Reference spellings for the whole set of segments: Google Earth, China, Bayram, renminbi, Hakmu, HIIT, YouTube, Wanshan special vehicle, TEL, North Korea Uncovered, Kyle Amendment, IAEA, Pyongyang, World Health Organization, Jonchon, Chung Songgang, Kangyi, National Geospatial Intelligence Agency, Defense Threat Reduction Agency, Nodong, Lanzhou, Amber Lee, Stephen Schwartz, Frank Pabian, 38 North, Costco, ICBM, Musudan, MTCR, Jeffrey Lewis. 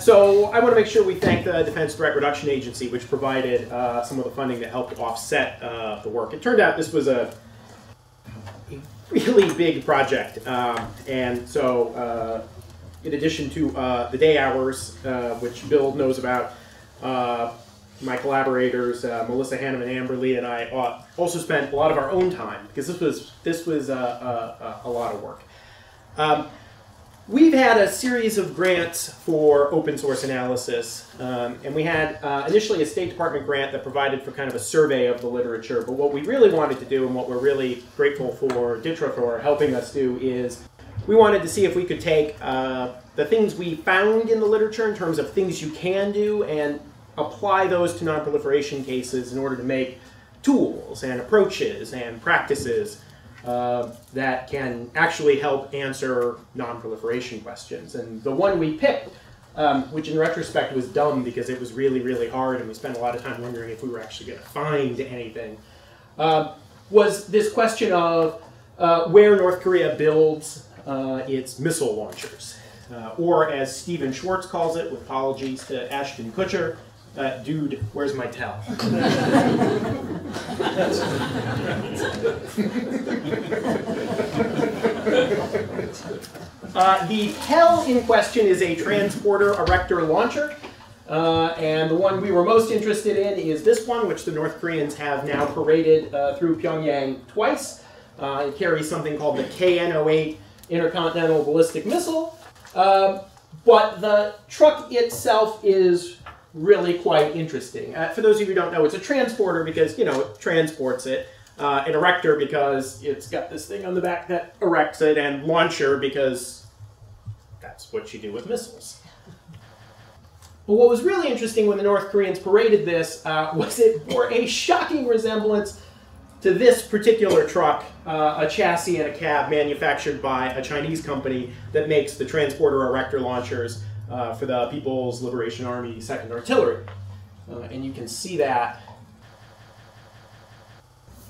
So I want to make sure we thank the Defense Threat Reduction Agency, which provided some of the funding that helped offset the work. It turned out this was a really big project, and so in addition to the day hours, which Bill knows about, my collaborators, Melissa Hanneman, Amber Lee, and I also spent a lot of our own time, because this was a lot of work. We've had a series of grants for open source analysis, and we had initially a State Department grant that provided for kind of a survey of the literature, but what we really wanted to do, and what we're really grateful for DTRA for helping us do, is we wanted to see if we could take the things we found in the literature in terms of things you can do and apply those to nonproliferation cases in order to make tools and approaches and practices that can actually help answer nonproliferation questions. And the one we picked, which in retrospect was dumb because it was really, really hard and we spent a lot of time wondering if we were actually going to find anything, was this question of where North Korea builds its missile launchers. Or as Stephen Schwartz calls it, with apologies to Ashton Kutcher, dude, where's my towel? The TEL in question is a transporter erector launcher, and the one we were most interested in is this one, which the North Koreans have now paraded through Pyongyang twice. It carries something called the KN-08 intercontinental ballistic missile, but the truck itself is really quite interesting. For those of you who don't know, it's a transporter because, you know, it transports it. An erector because it's got this thing on the back that erects it, and launcher because that's what you do with missiles. But what was really interesting when the North Koreans paraded this was it bore a shocking resemblance to this particular truck, a chassis and a cab manufactured by a Chinese company that makes the transporter erector launchers for the People's Liberation Army Second Artillery. And you can see that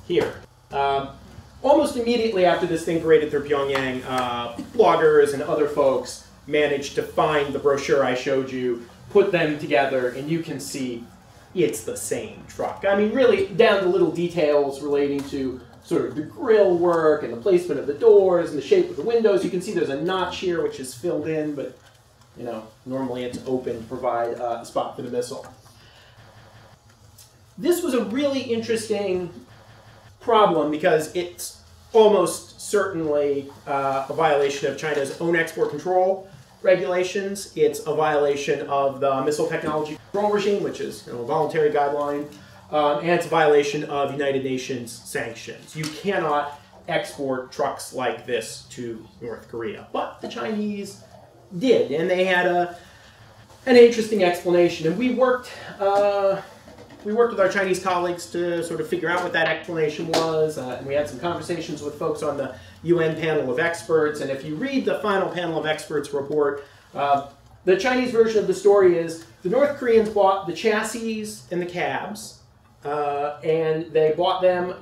here. Almost immediately after this thing paraded through Pyongyang, bloggers and other folks managed to find the brochure I showed you, put them together, and you can see it's the same truck. I mean, really down to little details relating to sort of the grill work and the placement of the doors and the shape of the windows. You can see there's a notch here which is filled in, but you know, normally it's open to provide a spot for the missile. This was a really interesting problem because it's almost certainly a violation of China's own export control regulations. It's a violation of the Missile Technology Control Regime, which is, you know, a voluntary guideline, and it's a violation of United Nations sanctions. You cannot export trucks like this to North Korea, but the Chinese did, and they had an interesting explanation, and we worked with our Chinese colleagues to sort of figure out what that explanation was, and we had some conversations with folks on the UN panel of experts. And if you read the final panel of experts report, the Chinese version of the story is the North Koreans bought the chassis and the cabs, and they bought them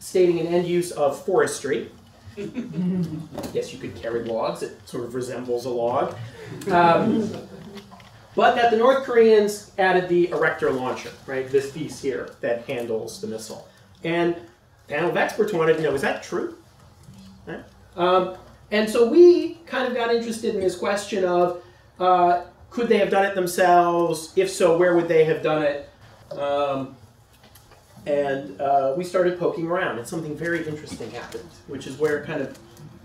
stating an end use of forestry. Yes, you could carry logs. It sort of resembles a log. But that the North Koreans added the erector launcher, right? This piece here that handles the missile. And panel of experts wanted to know, is that true? Right? And so we kind of got interested in this question of, could they have done it themselves? If so, where would they have done it? And we started poking around, and something very interesting happened, which is where kind of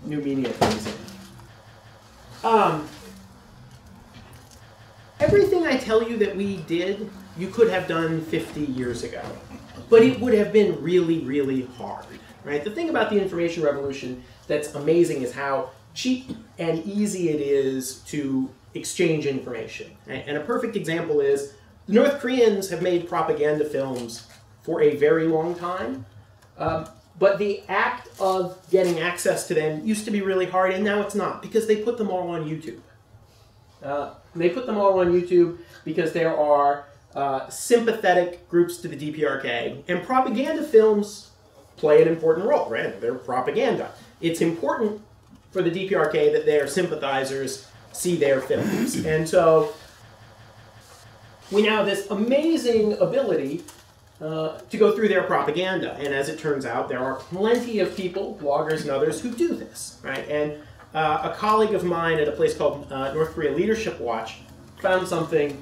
new media comes in. Everything I tell you that we did, you could have done 50 years ago, but it would have been really, really hard, right? The thing about the information revolution that's amazing is how cheap and easy it is to exchange information. Right? And a perfect example is the North Koreans have made propaganda films for a very long time, but the act of getting access to them used to be really hard, and now it's not, because they put them all on YouTube. They put them all on YouTube because there are sympathetic groups to the DPRK, and propaganda films play an important role, right? They're propaganda. It's important for the DPRK that their sympathizers see their films. And so we now have this amazing ability to go through their propaganda. And as it turns out, there are plenty of people, bloggers and others, who do this, right? And a colleague of mine at a place called North Korea Leadership Watch found something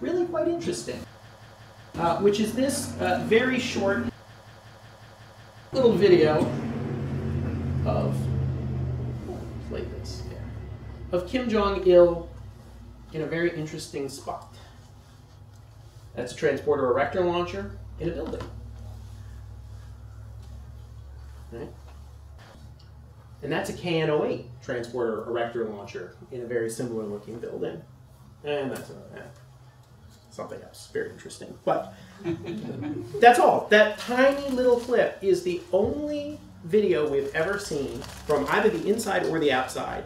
really quite interesting, which is this very short little video of, play this, yeah, of Kim Jong-il in a very interesting spot. That's a transporter erector launcher in a building. Right? And that's a KN-08 transporter erector launcher in a very similar looking building. And that's something else, very interesting. But that's all. That tiny little clip is the only video we've ever seen from either the inside or the outside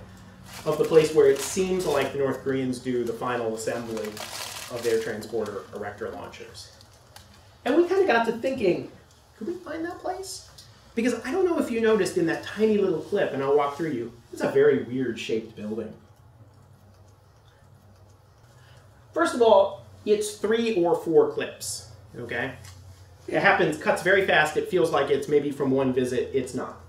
of the place where it seems like the North Koreans do the final assembly of their transporter erector launchers. And we kind of got to thinking, could we find that place? Because I don't know if you noticed in that tiny little clip, and I'll walk through you, it's a very weird shaped building. First of all, it's 3 or 4 clips, okay? It happens, cuts very fast, it feels like it's maybe from one visit, it's not.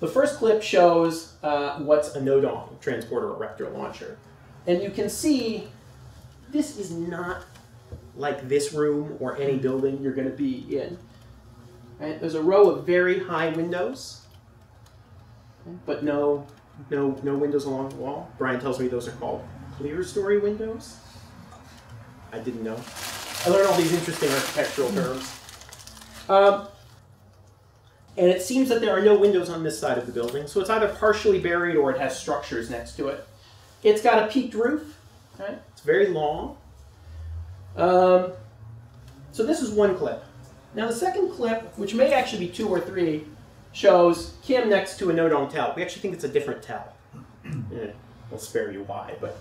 The first clip shows what's a Nodong transporter erector launcher. And you can see this is not like this room or any building you're going to be in. Right? There's a row of very high windows, but no windows along the wall. Brian tells me those are called clear-story windows. I didn't know. I learned all these interesting architectural terms. And it seems that there are no windows on this side of the building, so it's either partially buried or it has structures next to it. It's got a peaked roof, right? It's very long. So this is one clip. Now the second clip, which may actually be 2 or 3, shows Kim next to a Nodong TEL. We actually think it's a different TEL. Yeah, I'll spare you why, but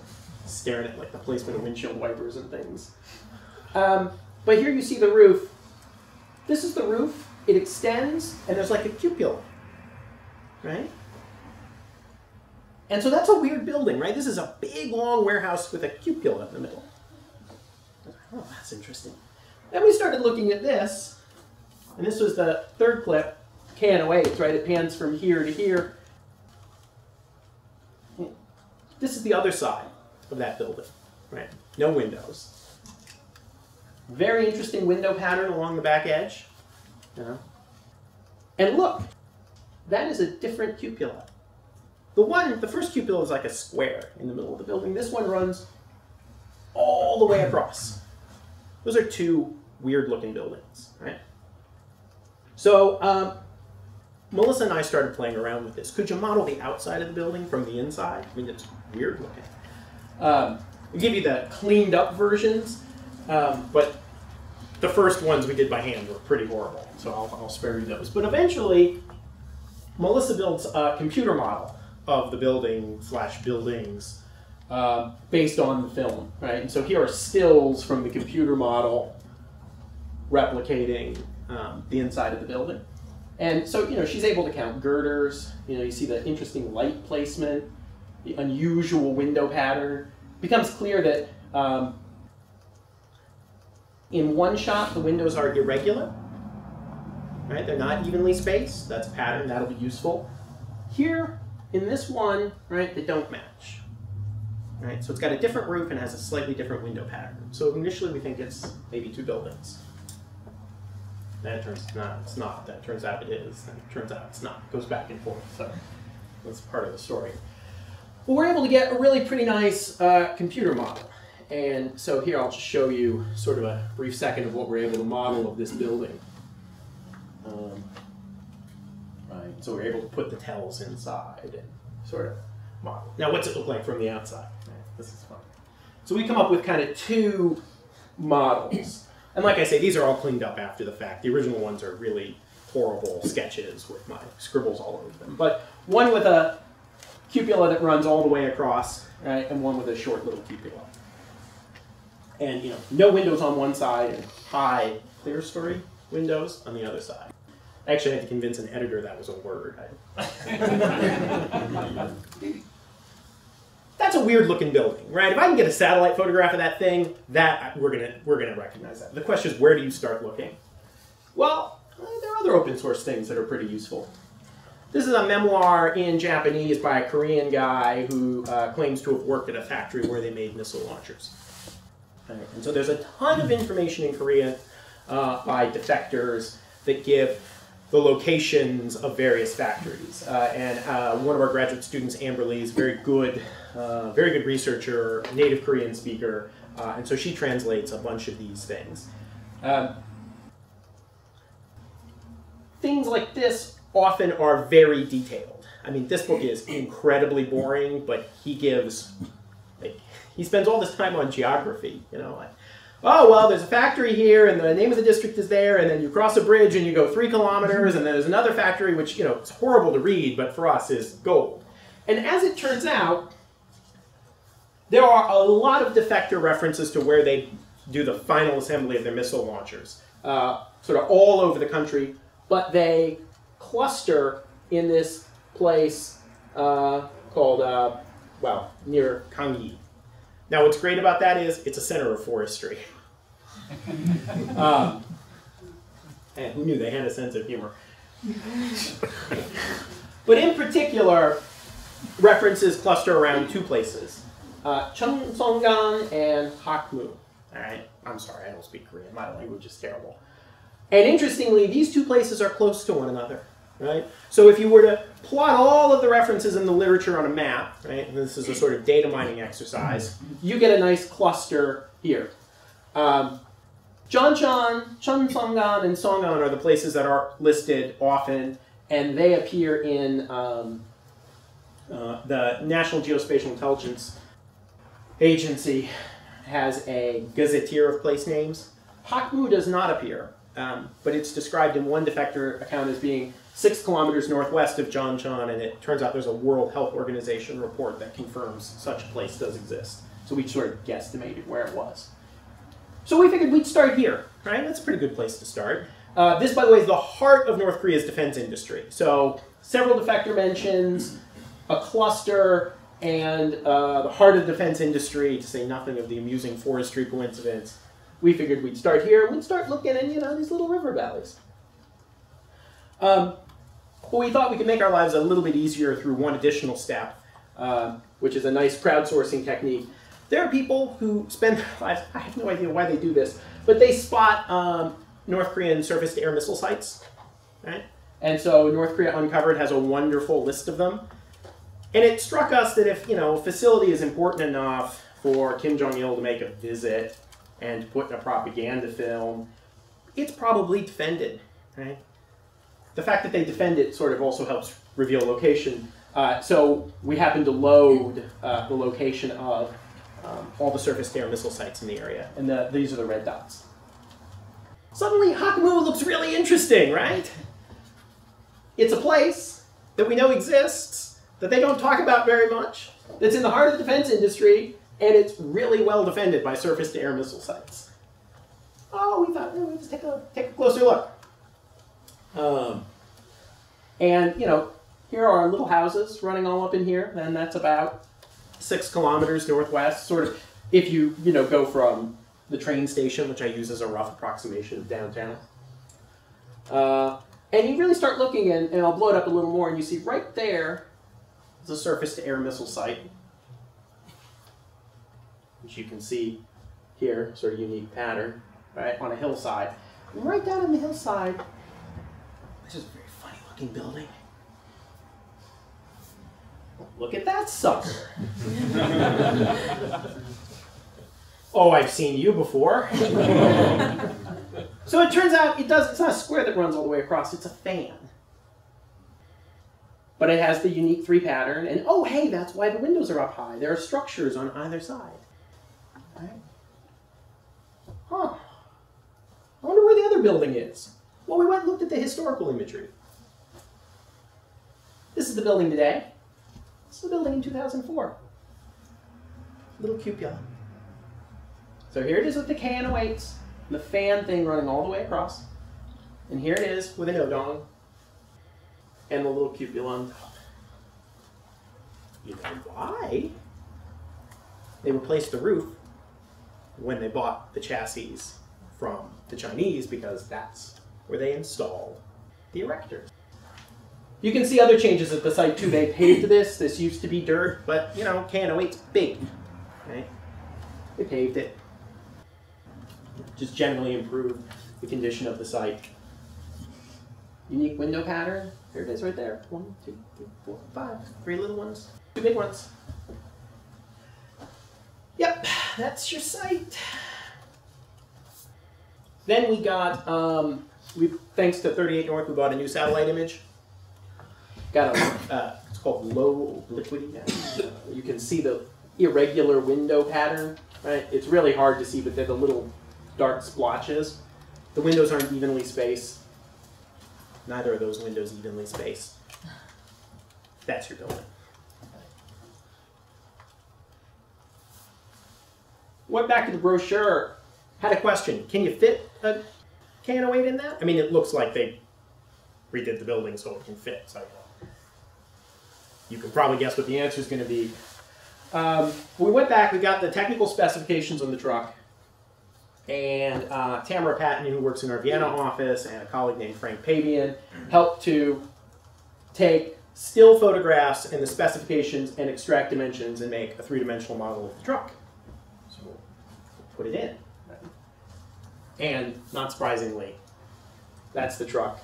staring at like the placement of windshield wipers and things. But here you see the roof. This is the roof. It extends, and there's like a cupola, right? And so that's a weird building, right? This is a big, long warehouse with a cupola in the middle. Oh, that's interesting. Then we started looking at this, and this was the third clip, KN-08, right? It pans from here to here. This is the other side of that building, right? No windows. Very interesting window pattern along the back edge. You know? And look, that is a different cupola. The first cupola is like a square in the middle of the building. This one runs all the way across. Those are 2 weird-looking buildings, right? So Melissa and I started playing around with this. Could you model the outside of the building from the inside? I mean, it's weird-looking. We'll give you the cleaned-up versions, but the first ones we did by hand were pretty horrible, so I'll spare you those. But eventually, Melissa builds a computer model of the building / buildings based on the film, right? And so here are stills from the computer model replicating the inside of the building. And so, you know, she's able to count girders, you know, you see the interesting light placement, the unusual window pattern. It becomes clear that in one shot the windows are irregular, right? They're not evenly spaced. That's a pattern, that'll be useful. Here, in this one, right, they don't match. Right? So it's got a different roof and has a slightly different window pattern. So initially we think it's maybe 2 buildings. Then it turns out it's not. Then it turns out it is. Then it turns out it's not. It goes back and forth. So that's part of the story. Well, we're able to get a really pretty nice computer model. And so here I'll just show you sort of a brief second of what we're able to model of this building. Right. So we're able to put the TELs inside and sort of model. Now, what's it look like from the outside? Right. This is fun. So we come up with kind of 2 models. And like I say, these are all cleaned up after the fact. The original ones are really horrible sketches with my scribbles all over them. But one with a cupola that runs all the way across, right, and one with a short little cupola. And, you know, no windows on one side and high clear story windows on the other side. I actually had to convince an editor that was a word. That's a weird looking building, right? If I can get a satellite photograph of that thing, that we're gonna recognize that. The question is, where do you start looking? Well, there are other open source things that are pretty useful. This is a memoir in Japanese by a Korean guy who claims to have worked at a factory where they made missile launchers. Right. And so there's a ton of information in Korea by defectors that give the locations of various factories. And one of our graduate students, Amber Lee, is a very good researcher, native Korean speaker, and so she translates a bunch of these things. Things like this often are very detailed. I mean, this book is incredibly boring, but he gives, like, he spends all this time on geography, you know, like, oh, well, there's a factory here, and the name of the district is there, and then you cross a bridge, and you go 3 kilometers, and then there's another factory, which, you know, it's horrible to read, but for us is gold. And as it turns out, there are a lot of defector references to where they do the final assembly of their missile launchers, sort of all over the country, but they cluster in this place called, well, near Kangyi. Now, what's great about that is it's a center of forestry. And who knew they had a sense of humor? But in particular, references cluster around two places, Chung Songgang and Hakmu. All right, I'm sorry, I don't speak Korean. My language is terrible. And interestingly, these two places are close to one another. Right? So if you were to plot all of the references in the literature on a map, right, and this is a sort of data mining exercise, you get a nice cluster here. Jonchon, Chen Songgan, and Songgan are the places that are listed often, and they appear in the National Geospatial Intelligence Agency has a gazetteer of place names. Hakmu does not appear, but it's described in one defector account as being 6 kilometers northwest of Jonchon, and it turns out there's a World Health Organization report that confirms such a place does exist. So we sort of guesstimated where it was. So we figured we'd start here, right? That's a pretty good place to start. This, by the way, is the heart of North Korea's defense industry. So several defector mentions, a cluster, and the heart of the defense industry, to say nothing of the amusing forestry coincidence. We figured we'd start here, and we'd start looking in, you know, these little river valleys. But we thought we could make our lives a little bit easier through one additional step, which is a nice crowdsourcing technique. There are people who spend their lives, I have no idea why they do this, but they spot North Korean surface-to-air missile sites, right? And so North Korea Uncovered has a wonderful list of them. And it struck us that if, you know, a facility is important enough for Kim Jong-il to make a visit and to put in a propaganda film, it's probably defended, right? The fact that they defend it sort of also helps reveal location. So we happen to load the location of all the surface-to-air missile sites in the area. And these are the red dots. Suddenly, Hakmu looks really interesting, right? It's a place that we know exists, that they don't talk about very much, that's in the heart of the defense industry, and it's really well defended by surface-to-air missile sites. Oh, we thought, let's take a closer look. And, you know, here are little houses running all up in here, and that's about 6 kilometers northwest, sort of, if you, you know, go from the train station, which I use as a rough approximation of downtown. And you really start looking, and I'll blow it up a little more, and you see right there is a surface-to-air missile site, which you can see here, sort of unique pattern, right, on a hillside. And right down on the hillside, this is a very funny looking building. Look at that sucker. Oh, I've seen you before. So it turns out it's not a square that runs all the way across, it's a fan. But it has the unique 3 pattern, and oh hey, that's why the windows are up high. There are structures on either side. Right. Huh. I wonder where the other building is. Well, we went and looked at the historical imagery. This is the building today. This is the building in 2004. Little cupola. So here it is with the KN-08s, the fan thing running all the way across. And here it is with a Nodong and the little cupola on top. You know why? They replaced the roof when they bought the chassis from the Chinese because that's where they installed the erectors. You can see other changes at the site too. They paved this. This used to be dirt, but you know, KN-08's big. Okay? They paved it. Just generally improved the condition of the site. Unique window pattern. There it is right there. 1, 2, 3, 4, 5. 3 little ones, 2 big ones. Yep, that's your site. Then we got, thanks to 38 North, we bought a new satellite image. Got a, it's called low obliquity. You can see the irregular window pattern, right? It's really hard to see, but they're the little dark splotches. The windows aren't evenly spaced. Neither are those windows evenly spaced. That's your building. Went back to the brochure. Had a question. Can you fit a KN-08 in that? I mean, it looks like they redid the building so it can fit. So you can probably guess what the answer is going to be. We went back. We got the technical specifications on the truck. And Tamara Patton, who works in our Vienna office, and a colleague named Frank Pabian helped to take still photographs and the specifications and extract dimensions and make a 3-dimensional model of the truck. So we'll put it in. And not surprisingly, that's the truck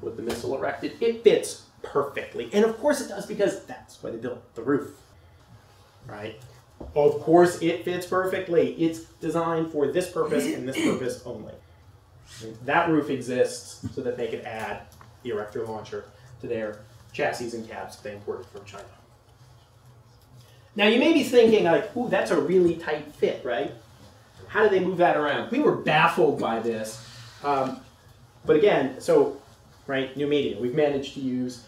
with the missile erected. It fits perfectly. And of course it does, because that's why they built the roof, right? Of course it fits perfectly. It's designed for this purpose and this purpose only. And that roof exists so that they could add the erector launcher to their chassis and cabs that they imported from China. Now you may be thinking, like, ooh, that's a really tight fit, right? How do they move that around? We were baffled by this. But again, so, right, new media. We've managed to use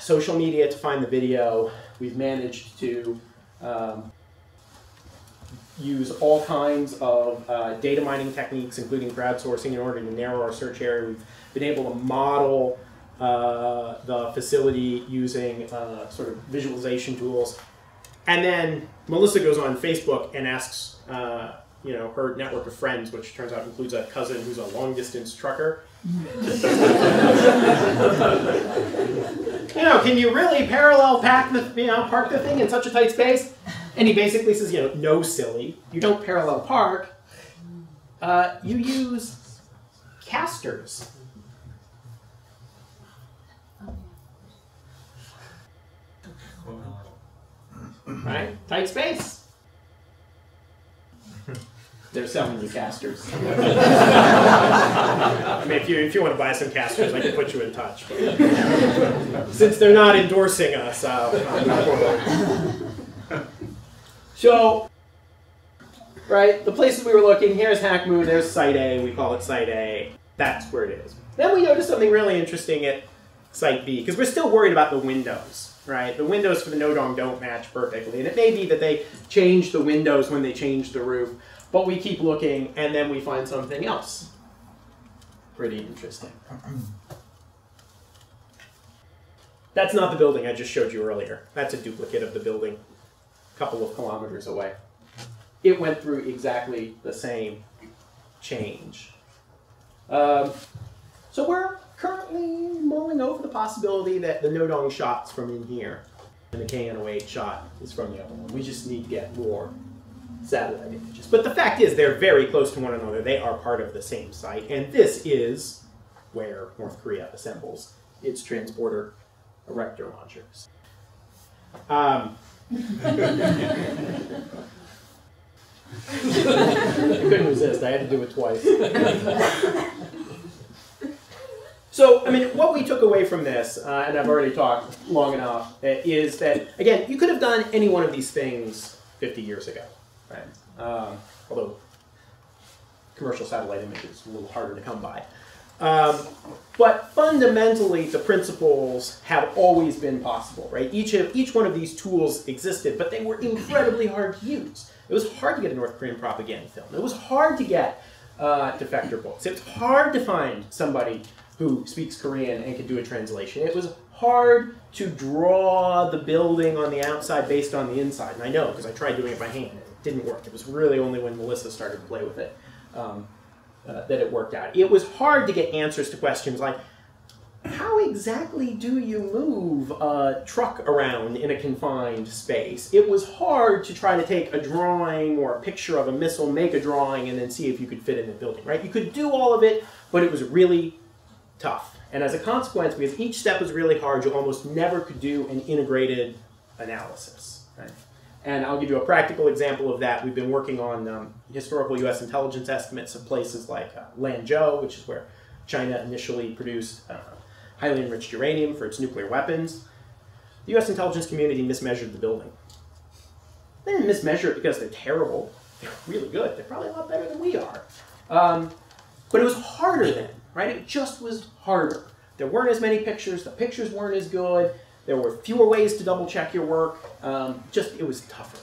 social media to find the video. We've managed to use all kinds of data mining techniques, including crowdsourcing, in order to narrow our search area. We've been able to model the facility using sort of visualization tools. And then Melissa goes on Facebook and asks, you know, her network of friends, which turns out includes a cousin who's a long-distance trucker. You know, can you really parallel pack the, you know, park the thing in such a tight space? And he basically says, you know, no, silly, you don't parallel park. You use casters. Right? Tight space. They're selling you casters. I mean, if you want to buy some casters, I can put you in touch. Since they're not endorsing us, I'm not going. So, right, the places we were looking, here's Hakmu, there's Site A, we call it Site A. That's where it is. Then we noticed something really interesting at Site B, because we're still worried about the windows. Right? The windows for the Nodong don't match perfectly. And it may be that they changed the windows when they changed the roof, but we keep looking, and then we find something else. Pretty interesting. That's not the building I just showed you earlier. That's a duplicate of the building a couple of kilometers away. It went through exactly the same change. So we're currently mulling over the possibility that the Nodong shot's from in here and the KN-08 shot is from the other one. We just need to get more satellite images. But the fact is they're very close to one another. They are part of the same site, and this is where North Korea assembles its transporter erector launchers. I couldn't resist. I had to do it twice. So, I mean, what we took away from this, and I've already talked long enough, is that, again, you could have done any one of these things 50 years ago, right? Although commercial satellite images are a little harder to come by. But fundamentally, the principles have always been possible, right? Each one of these tools existed, but they were incredibly hard to use. It was hard to get a North Korean propaganda film. It was hard to get defector books. It was hard to find somebody who speaks Korean and can do a translation. It was hard to draw the building on the outside based on the inside. And I know, because I tried doing it by hand. It didn't work. It was really only when Melissa started to play with it that it worked out. It was hard to get answers to questions like, how exactly do you move a truck around in a confined space? It was hard to try to take a drawing or a picture of a missile, make a drawing, and then see if you could fit in the building, right? You could do all of it, but it was really tough. And as a consequence, because each step was really hard, you almost never could do an integrated analysis, right? And I'll give you a practical example of that. We've been working on historical U.S. intelligence estimates of places like Lanzhou, which is where China initially produced highly enriched uranium for its nuclear weapons. The U.S. intelligence community mismeasured the building. They didn't mismeasure it because they're terrible. They're really good. They're probably a lot better than we are. But it was harder then, right? It just was harder. There weren't as many pictures. The pictures weren't as good. There were fewer ways to double check your work. It was tougher.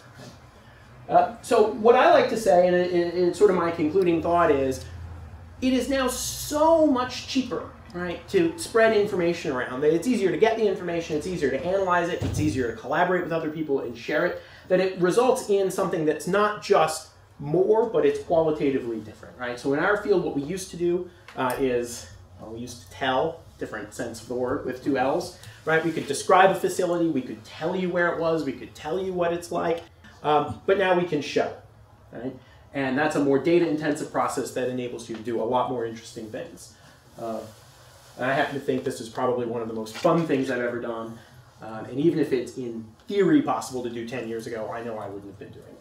Right? So what I like to say, and it's sort of my concluding thought is, it is now so much cheaper, right, to spread information around, that it's easier to get the information, it's easier to analyze it, it's easier to collaborate with other people and share it, that it results in something that's not just more, but it's qualitatively different, right? So in our field, what we used to do is, well, we used to tell, different sense of the word, with two L's, right? We could describe a facility, we could tell you where it was, we could tell you what it's like, but now we can show, right? And that's a more data-intensive process that enables you to do a lot more interesting things. I happen to think this is probably one of the most fun things I've ever done. And even if it's in theory possible to do 10 years ago, I know I wouldn't have been doing it.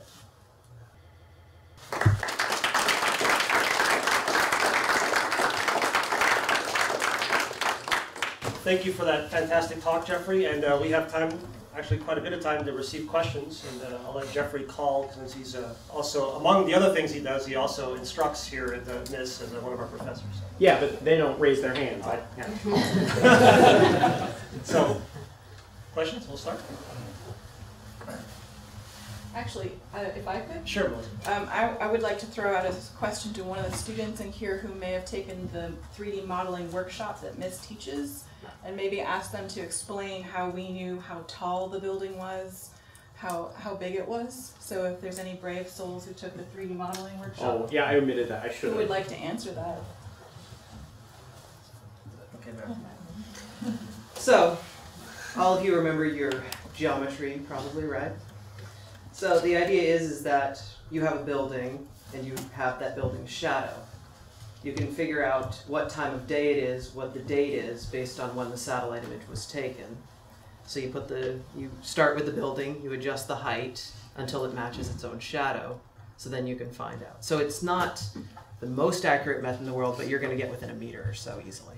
Thank you for that fantastic talk, Jeffrey. And we have time, actually quite a bit of time, to receive questions. And I'll let Jeffrey call, since he's also, among the other things he does, he also instructs here at the MIIS as one of our professors. Yeah, but they don't raise their hands. Yeah. So, questions? We'll start. Actually, if I could? Sure. I would like to throw out a question to one of the students in here who may have taken the 3D modeling workshop that MIIS teaches, and maybe ask them to explain how we knew how tall the building was, how big it was. So if there's any brave souls who took the 3D modeling workshop. Oh, yeah, I omitted that. I should have. Who would like to answer that? Okay, ma'am. So, all of you remember your geometry probably, right? So the idea is that you have a building, and you have that building's shadow. You can figure out what time of day it is, what the date is, based on when the satellite image was taken. So you put the, you start with the building, you adjust the height until it matches its own shadow, so then you can find out. So it's not the most accurate method in the world, but you're going to get within a meter or so easily.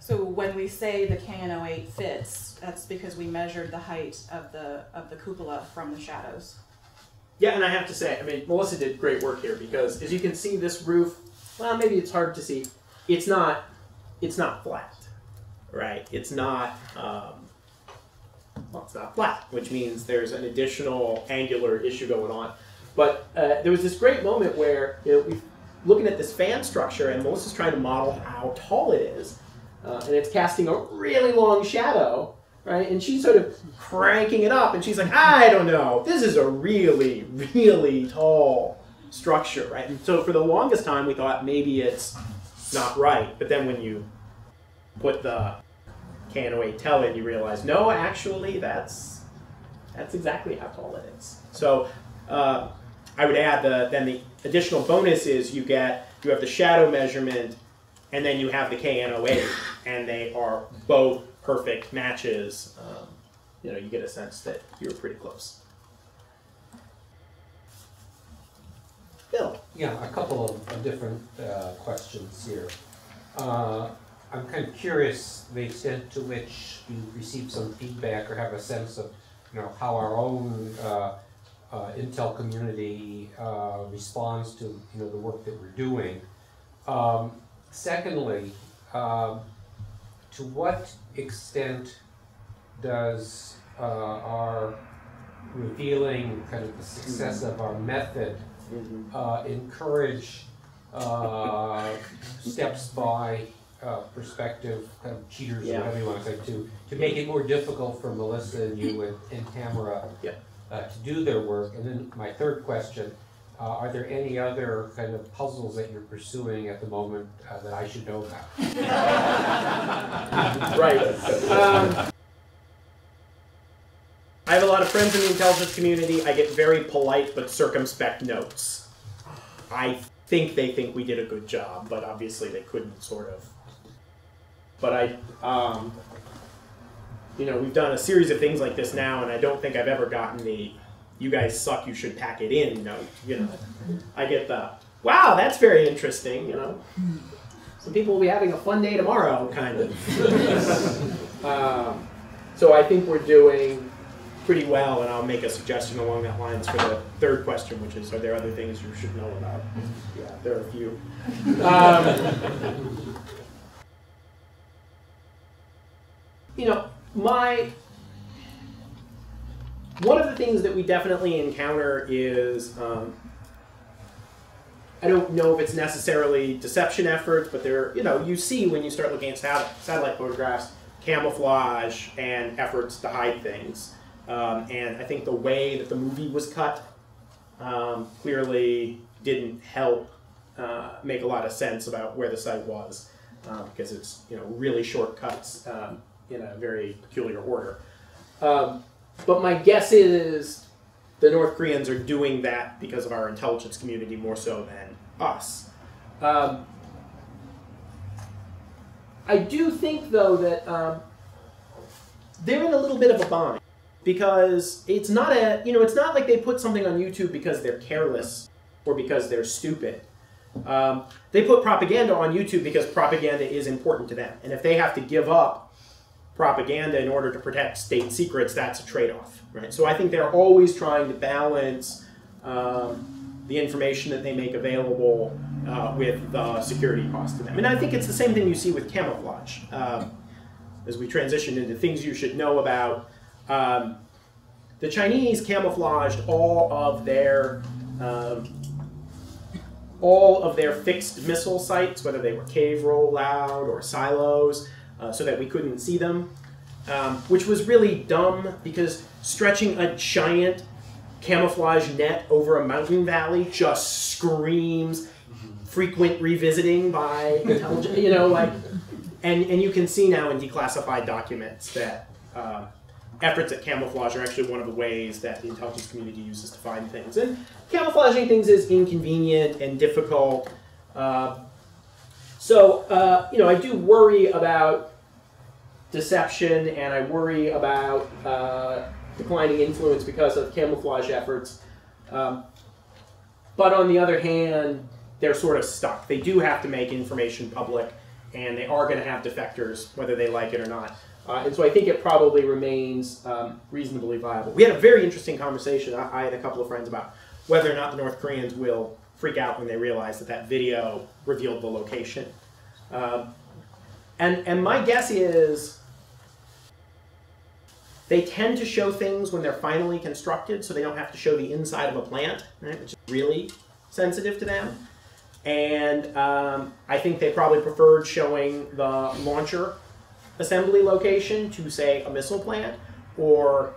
So when we say the KN-08 fits, that's because we measured the height of the cupola from the shadows. Yeah, and I have to say, I mean, Melissa did great work here, because as you can see, this roof, well, maybe it's hard to see, it's not flat, right? It's not, well, it's not flat, which means there's an additional angular issue going on. But there was this great moment where, you know, we're looking at this fan structure, and Melissa's trying to model how tall it is. And it's casting a really long shadow, right? And she's sort of cranking it up, and she's like, I don't know, this is a really, really tall structure, right? And so for the longest time, we thought maybe it's not right. But then when you put the KN-08 TEL in, you realize, no, actually, that's exactly how tall it is. So I would add then the additional bonus is you have the shadow measurement, and then you have the KN-08, and they are both perfect matches. You know, you get a sense that you're pretty close. Bill? Yeah, a couple of different questions here. I'm kind of curious the extent to which you received some feedback or have a sense of, you know, how our own intel community responds to, you know, the work that we're doing. Secondly, to what extent does our revealing kind of the success of our method encourage steps by prospective kind of cheaters, yeah, or whatever you want to say, to make it more difficult for Melissa and you and Tamara, yeah, to do their work. And then my third question, are there any other kind of puzzles that you're pursuing at the moment that I should know about? Right. I have a lot of friends in the intelligence community. I get very polite but circumspect notes. I think they think we did a good job, but obviously they couldn't, sort of. But you know, we've done a series of things like this now, and I don't think I've ever gotten the "you guys suck, you should pack it in" note. You know, I get the "wow, that's very interesting," you know, "some people will be having a fun day tomorrow" kind of. So I think we're doing pretty well, and I'll make a suggestion along that lines for the third question, which is, are there other things you should know about? Yeah, there are a few. You know, one of the things that we definitely encounter is, I don't know if it's necessarily deception efforts, but there, you know, you see when you start looking at satellite photographs, camouflage and efforts to hide things. And I think the way that the movie was cut clearly didn't help make a lot of sense about where the site was, because it's, you know, really short cuts in a very peculiar order. But my guess is the North Koreans are doing that because of our intelligence community more so than us. I do think, though, that they're in a little bit of a bind. Because it's not a, you know, it's not like they put something on YouTube because they're careless or because they're stupid. They put propaganda on YouTube because propaganda is important to them. And if they have to give up propaganda in order to protect state secrets, that's a trade-off, right? So I think they're always trying to balance the information that they make available with the security cost to them. And I think it's the same thing you see with camouflage. As we transition into things you should know about, the Chinese camouflaged all of their fixed missile sites, whether they were cave rollout or silos, so that we couldn't see them, which was really dumb, because stretching a giant camouflage net over a mountain valley just screams frequent revisiting by intelligence, you know, like, and you can see now in declassified documents that efforts at camouflage are actually one of the ways that the intelligence community uses to find things. And camouflaging things is inconvenient and difficult. You know, I do worry about deception, and I worry about declining influence because of camouflage efforts. But on the other hand, they're sort of stuck. They do have to make information public, and they are going to have defectors, whether they like it or not. And so I think it probably remains reasonably viable. We had a very interesting conversation, I and a couple of friends, about whether or not the North Koreans will freak out when they realize that that video revealed the location. And my guess is they tend to show things when they're finally constructed, so they don't have to show the inside of a plant, right, which is really sensitive to them. And I think they probably preferred showing the launcher assembly location to, say, a missile plant or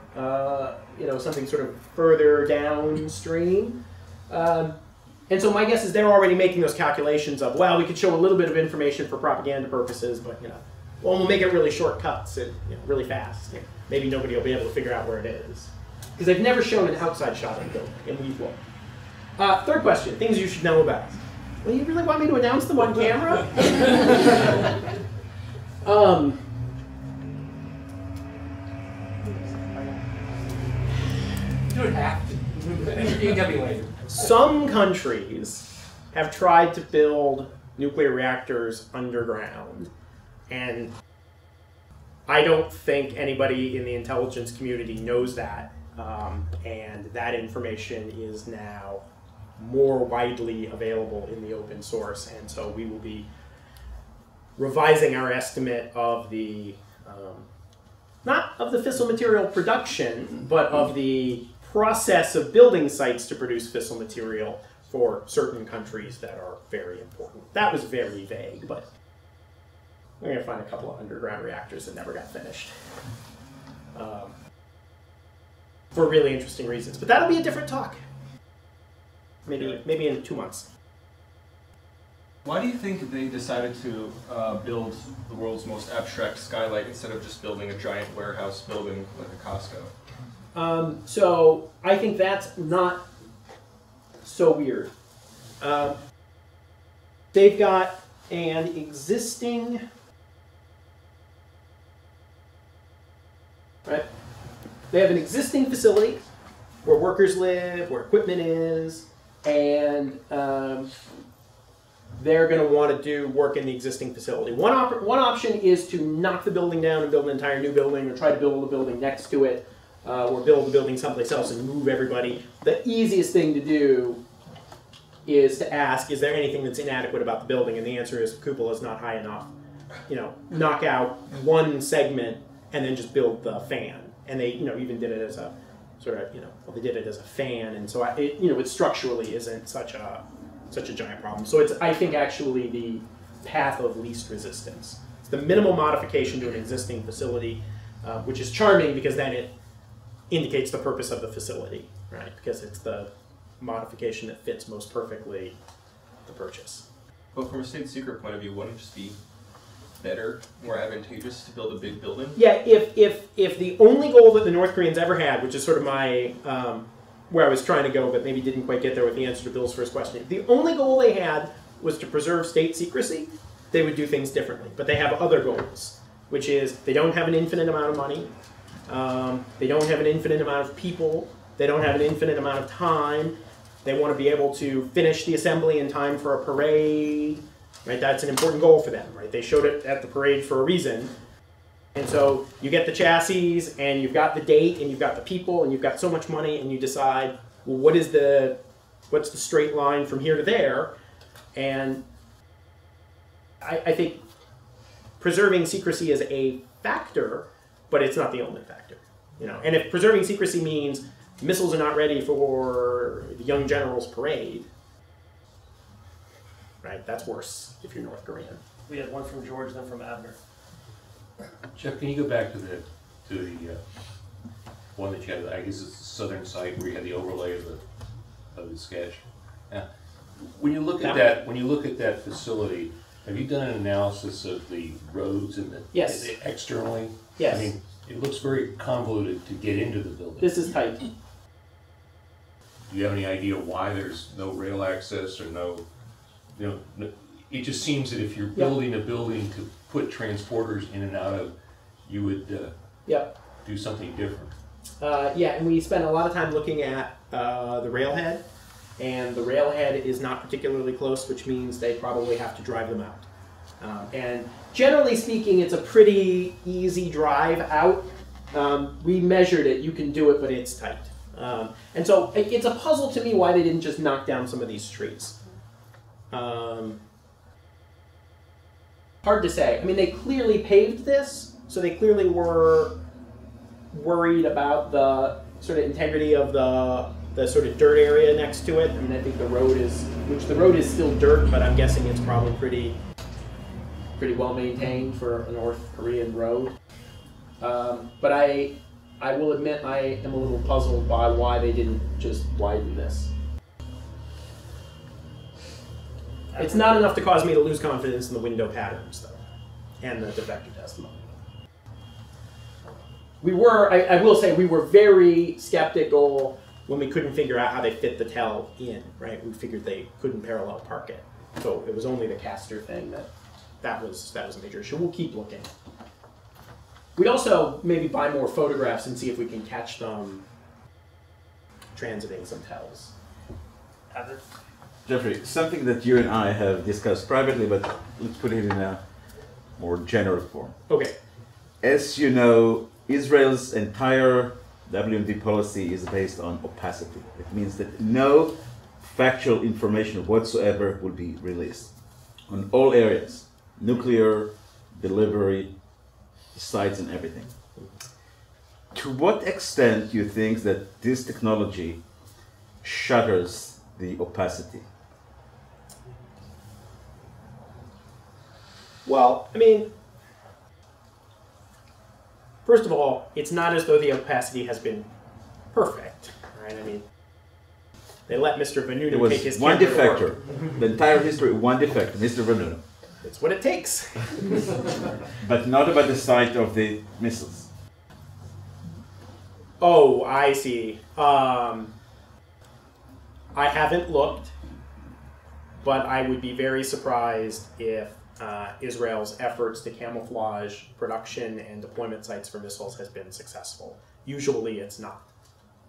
you know, something sort of further downstream. And so my guess is they're already making those calculations of, well, we could show a little bit of information for propaganda purposes, but, you know, well, we'll make it really short cuts and, you know, really fast. You know, maybe nobody will be able to figure out where it is, because they've never shown an outside shot of the building, and we've looked. Third question: things you should know about. Well, you really want me to announce them on camera? You don't have to. You can later. Some countries have tried to build nuclear reactors underground, and I don't think anybody in the intelligence community knows that, and that information is now more widely available in the open source, and so we will be revising our estimate of the, not of the fissile material production, but of the process of building sites to produce fissile material for certain countries that are very important. That was very vague, but We're going to find a couple of underground reactors that never got finished. For really interesting reasons. But that'll be a different talk. Maybe in 2 months. Why do you think they decided to build the world's most abstract skylight instead of just building a giant warehouse building like a Costco? So I think that's not so weird. They've got an existing, right? They have an existing facility where workers live, where equipment is, and they're going to want to do work in the existing facility. One option is to knock the building down and build an entire new building, or try to build a building next to it, or build a building someplace else and move everybody. The easiest thing to do is to ask, is there anything that's inadequate about the building? And the answer is, cupola is not high enough. You know, knock out one segment and then just build the fan. And they, you know, even did it as a sort of, you know, well, they did it as a fan, and so it, you know, it structurally isn't such a giant problem. So it's, I think, actually the path of least resistance. It's the minimal modification to an existing facility, which is charming because then it indicates the purpose of the facility, right? Because it's the modification that fits most perfectly the purchase. Well, from a state secret point of view, wouldn't it just be better, more advantageous to build a big building? Yeah, if the only goal that the North Koreans ever had, which is sort of my where I was trying to go, but maybe didn't quite get there with the answer to Bill's first question. If the only goal they had was to preserve state secrecy, they would do things differently. But they have other goals, which is they don't have an infinite amount of money, they don't have an infinite amount of people, they don't have an infinite amount of time. They want to be able to finish the assembly in time for a parade. Right, that's an important goal for them, right? They showed it at the parade for a reason. And so you get the chassis, and you've got the date, and you've got the people, and you've got so much money, and you decide, well, what's the straight line from here to there? And I think preserving secrecy is a factor, but it's not the only factor. You know, and if preserving secrecy means missiles are not ready for the young general's parade, right, that's worse if you're North Korean. We had one from George, then from Abner. Jeff, can you go back to the one that you had? I guess it's the southern side where you had the overlay of the sketch. Now, when you look at that, when you look at that facility, have you done an analysis of the roads and the, yes, externally? Yes. I mean, it looks very convoluted to get into the building. This is tight. Do you have any idea why there's no rail access or no? You know, it just seems that if you're building, yep, a building to put transporters in and out of, you would yep, do something different. Yeah, and we spent a lot of time looking at the railhead, and the railhead is not particularly close, which means they probably have to drive them out. And generally speaking, it's a pretty easy drive out. We measured it. You can do it, but it's tight. And so it's a puzzle to me why they didn't just knock down some of these streets. Hard to say. I mean, they clearly paved this, so they clearly were worried about the sort of integrity of the sort of dirt area next to it. I mean, I think the road is, which the road is still dirt, but I'm guessing it's probably pretty well maintained for a North Korean road. But I will admit I am a little puzzled by why they didn't just widen this. It's not enough to cause me to lose confidence in the window patterns, though, and the defector testimony. We were, I will say, we were very skeptical when we couldn't figure out how they fit the TEL in, right? We figured they couldn't parallel park it. So it was only the caster thing that was a major issue. We'll keep looking. We'd also maybe buy more photographs and see if we can catch them transiting some TELs. Jeffrey, something that you and I have discussed privately, but let's put it in a more general form. Okay. As you know, Israel's entire WMD policy is based on opacity. It means that no factual information whatsoever will be released on all areas, nuclear, delivery, sites, and everything. To what extent do you think that this technology shatters the opacity? Well, I mean, First of all, it's not as though the opacity has been perfect, right? I mean, they let Mr. Vanunu take his camera to work. There was one defector. The entire history, one defector, Mr. Vanunu. That's what it takes. But not about the site of the missiles. Oh, I see. I haven't looked, but I would be very surprised if Israel's efforts to camouflage production and deployment sites for missiles has been successful. Usually it's not.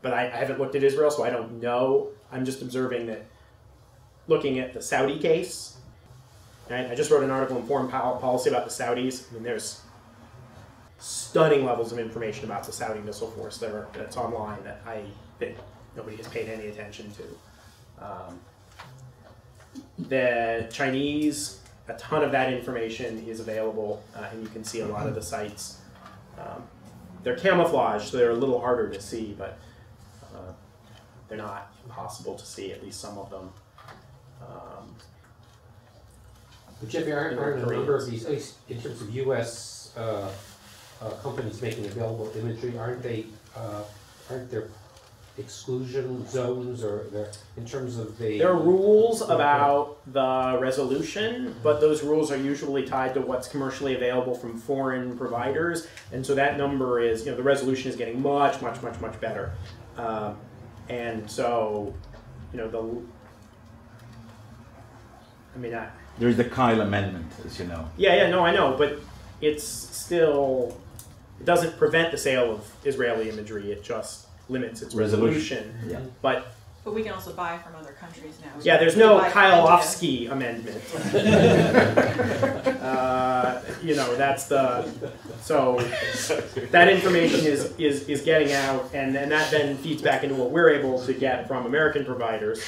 But I haven't looked at Israel, so I don't know. I'm just observing that, looking at the Saudi case, right? I just wrote an article in Foreign Policy about the Saudis. I mean, there's stunning levels of information about the Saudi missile force that's online that I think nobody has paid any attention to. The Chinese, a ton of that information is available, and you can see a lot of the sites. They're camouflaged, so they're a little harder to see, but they're not impossible to see, at least some of them. But Jeff, I heard a number of these, at least in terms of U.S. Companies making available imagery, aren't there exclusion zones, or in terms of the... There are rules about the resolution, but those rules are usually tied to what's commercially available from foreign providers, and so that number is, you know, the resolution is getting much, much, much, much better. And so, you know, there's the Kyle Amendment, as you know. Yeah, no, I know, but it's still... It doesn't prevent the sale of Israeli imagery, it just limits its resolution. Yeah. But we can also buy from other countries now. Yeah, there's no Kyle-Ofsky amendment. You know, that's the... So that information is getting out, and that then feeds back into what we're able to get from American providers.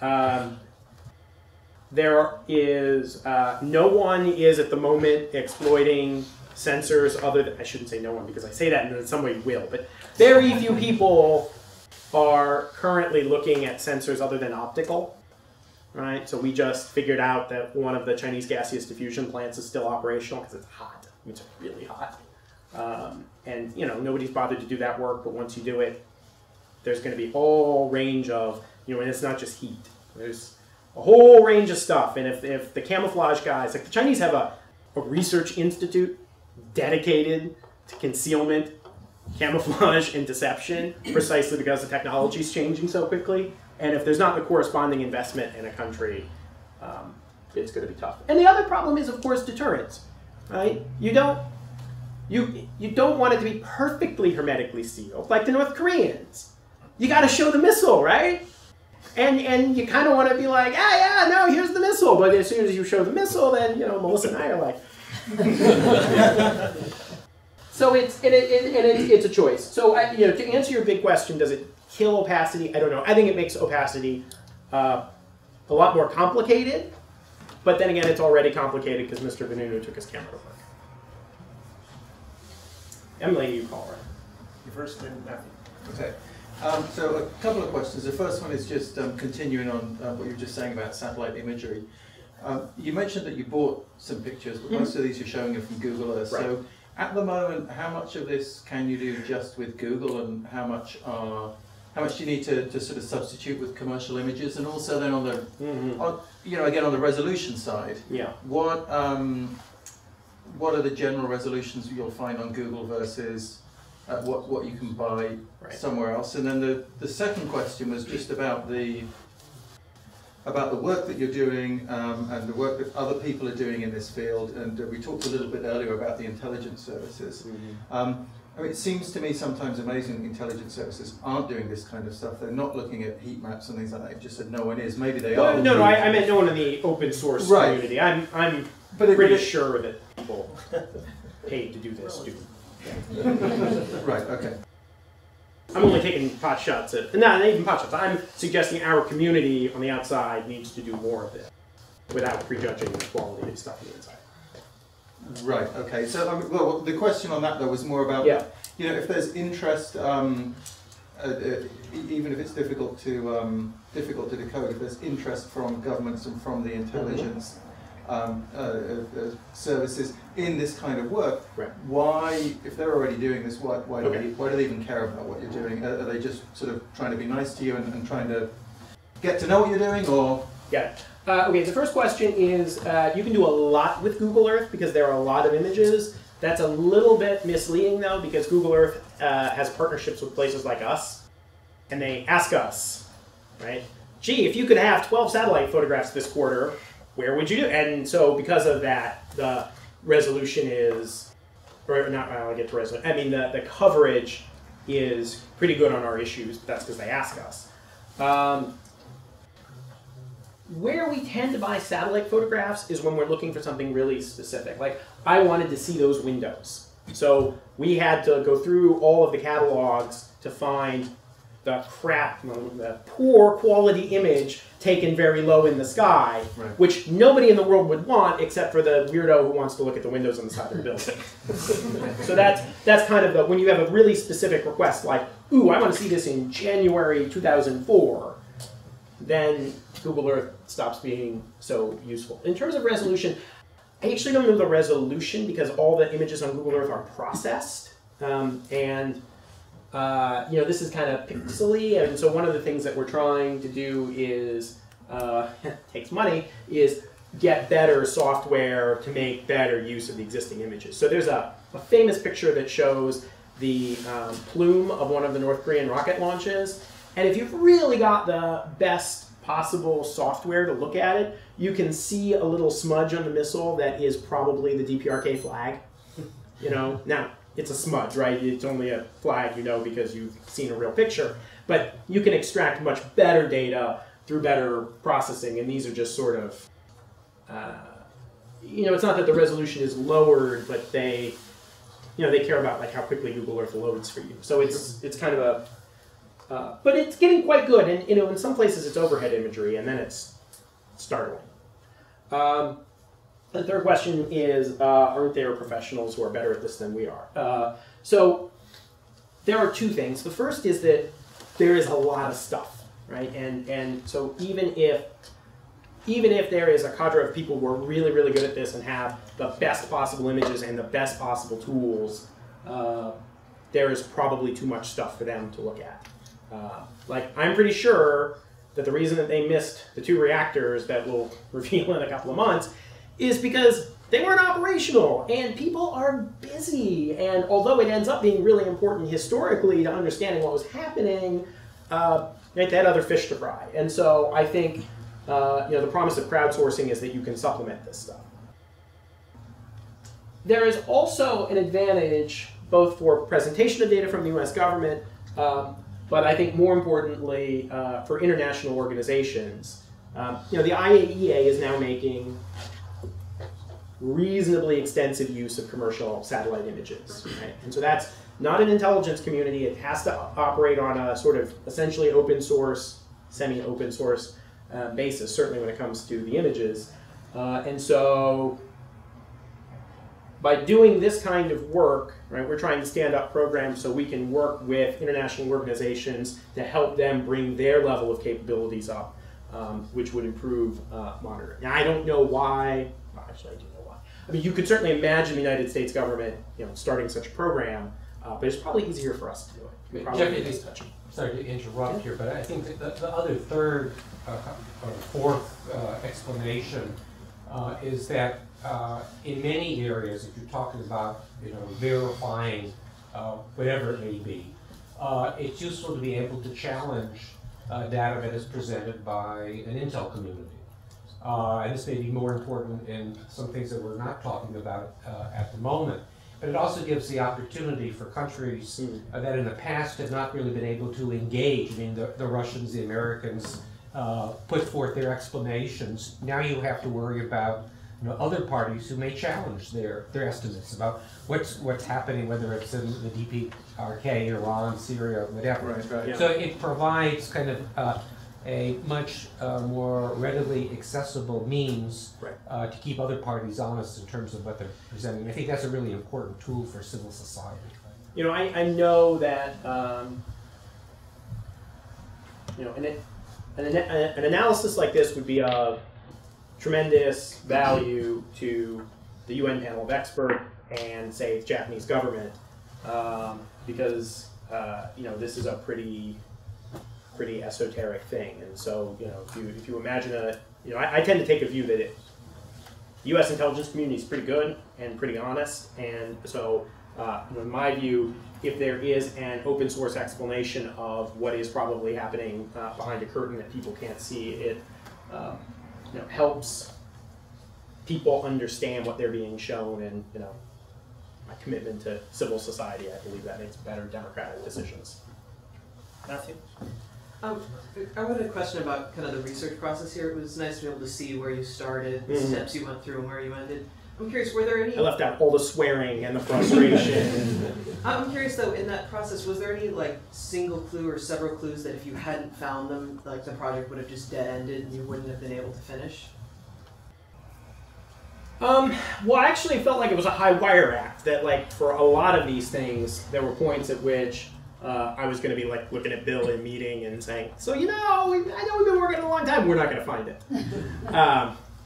There is... no one is at the moment exploiting sensors other than... I shouldn't say no one, because I say that and in some way will, but very few people are currently looking at sensors other than optical, right? So we just figured out that one of the Chinese gaseous diffusion plants is still operational because it's hot. I mean, it's really hot. And, you know, nobody's bothered to do that work, but once you do it, there's going to be a whole range of, you know, and it's not just heat. There's a whole range of stuff. And if the camouflage guys, like the Chinese have a research institute dedicated to concealment, camouflage, and deception, precisely because the technology is changing so quickly. And if there's not the corresponding investment in a country, it's going to be tough. And the other problem is, of course, deterrence. Right? You don't want it to be perfectly hermetically sealed, like the North Koreans. You got to show the missile, right? And you kind of want to be like, ah, yeah, no, here's the missile. But as soon as you show the missile, then, you know, Melissa and I are like. So it's a choice. So you know, to answer your big question, does it kill opacity? I don't know. I think it makes opacity a lot more complicated. But then again, it's already complicated because Mr. Vanunu took his camera to work. Emily, you call her. You first did nothing. Okay. So a couple of questions. The first one is just continuing on what you were just saying about satellite imagery. You mentioned that you bought some pictures, but most of these you're showing are from Google Earth. Right. So at the moment, how much of this can you do just with Google, and how much do you need to sort of substitute with commercial images? And also then on the, you know, again on the resolution side, yeah, what are the general resolutions you'll find on Google versus what you can buy somewhere else? And then the second question was just about the work that you're doing and the work that other people are doing in this field, and we talked a little bit earlier about the intelligence services. I mean, it seems to me sometimes amazing intelligence services aren't doing this kind of stuff. They're not looking at heat maps and things like that. It just said no one is. Maybe they are. No, I meant no one in the open source community. I'm pretty sure that people paid to do this, stupid. Right. Okay. I'm only taking pot shots at, not even pot shots, I'm suggesting our community on the outside needs to do more of this without prejudging the quality of stuff on the inside. Right, okay. So, well, the question on that, though, was more about, you know, if there's interest, even if it's difficult to decode, if there's interest from governments and from the intelligence, services in this kind of work. Right. Why, if they're already doing this, why do they even care about what you're doing? Are they just sort of trying to be nice to you and trying to get to know what you're doing, or? Yeah. Okay, the first question is, you can do a lot with Google Earth because there are a lot of images. That's a little bit misleading, though, because Google Earth has partnerships with places like us, and they ask us, right? Gee, if you could have 12 satellite photographs this quarter, where would you do? And so because of that, the resolution is, or not, I'll get to resolution. I mean, the coverage is pretty good on our issues, but that's because they ask us. Where we tend to buy satellite photographs is when we're looking for something really specific. Like, I wanted to see those windows. So we had to go through all of the catalogs to find the crap, the poor quality image taken very low in the sky, right, which nobody in the world would want except for the weirdo who wants to look at the windows on the side of the building. So that's kind of the, when you have a really specific request, like, ooh, I want to see this in January 2004, then Google Earth stops being so useful. In terms of resolution, I actually don't know the resolution because all the images on Google Earth are processed. You know, this is kind of pixely, and so one of the things that we're trying to do is, takes money, is get better software to make better use of the existing images. So there's a famous picture that shows the plume of one of the North Korean rocket launches. And if you've really got the best possible software to look at it, you can see a little smudge on the missile that is probably the DPRK flag. You know, now it's a smudge, right? It's only a flag, you know, because you've seen a real picture. But you can extract much better data through better processing, and these are just sort of, you know, it's not that the resolution is lowered, but they, you know, they care about like how quickly Google Earth loads for you. So it's kind of a. But it's getting quite good, and you know, in some places it's overhead imagery, and then it's startling. The third question is, aren't there professionals who are better at this than we are? So there are two things. The first is that there is a lot of stuff, right? And so even if there is a cadre of people who are really, really good at this and have the best possible images and the best possible tools, there is probably too much stuff for them to look at. Like, I'm pretty sure that the reason that they missed the two reactors that we'll reveal in a couple of months is because they weren't operational, and people are busy. And although it ends up being really important historically to understanding what was happening, they had other fish to fry. And so I think you know, the promise of crowdsourcing is that you can supplement this stuff. There is also an advantage both for presentation of data from the US government, but I think more importantly, for international organizations. You know, the IAEA is now making reasonably extensive use of commercial satellite images, right? And so that's not an intelligence community. It has to operate on a sort of essentially open source, semi-open source basis, certainly when it comes to the images. And so by doing this kind of work, right, we're trying to stand up programs so we can work with international organizations to help them bring their level of capabilities up, which would improve monitoring. Now, I don't know why. Well, actually, I do know why. I mean, you could certainly imagine the United States government, you know, starting such a program, but it's probably easier for us to do it. Sorry to interrupt here, but I think that the other third or fourth explanation is that in many areas, if you're talking about, you know, verifying whatever it may be, it's useful to be able to challenge data that is presented by an intel community. And this may be more important in some things that we're not talking about at the moment. But it also gives the opportunity for countries that in the past have not really been able to engage. I mean, the Russians, the Americans put forth their explanations. Now you have to worry about, you know, other parties who may challenge their estimates about what's happening, whether it's in the DPRK, Iran, Syria, whatever. Right, right, yeah. So it provides kind of a much more readily accessible means, right, to keep other parties honest in terms of what they're presenting. I think that's a really important tool for civil society. Right? You know, I know that you know, an analysis like this would be a tremendous value to the UN panel of experts and, say, the Japanese government, because you know, this is a pretty esoteric thing. And so, you know, if you imagine a, you know, I tend to take a view that the U.S. intelligence community is pretty good and pretty honest, and so in my view, if there is an open source explanation of what is probably happening behind a curtain that people can't see, it you know, helps people understand what they're being shown, and you know, my commitment to civil society, I believe that makes better democratic decisions. Matthew? I had a question about kind of the research process here. It was nice to be able to see where you started, the steps you went through, and where you ended. I'm curious, were there any... I left out all the swearing and the frustration. I'm curious, though, in that process, was there any, like, single clue or several clues that if you hadn't found them, like, the project would have just dead-ended and you wouldn't have been able to finish? Well, I actually felt like it was a high-wire act, that, like, for a lot of these things, there were points at which... I was going to be like looking at Bill in meeting and saying, so you know, I know we've been working a long time, we're not going to find it.